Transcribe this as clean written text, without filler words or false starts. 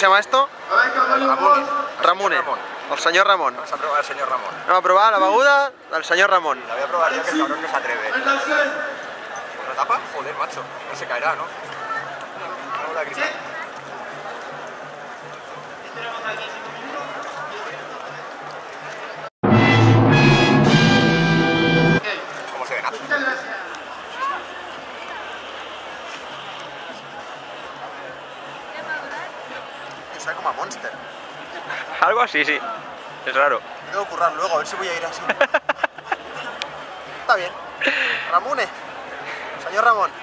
se llama esto? Ramune. Ramune. El señor Ramón. Vamos a probar al señor Ramón. Vamos a probar la baguda del señor Ramón. La voy a probar yo, que el cabrón no se atreve. ¿Otra tapa? Joder, macho. No se caerá, ¿no? Una cristal. ¿Cómo se ve nada? Sabe como a Monster. Algo así, sí. Es raro. Me tengo que currar luego, a ver si voy a ir así. Está bien. Ramune. Señor Ramón.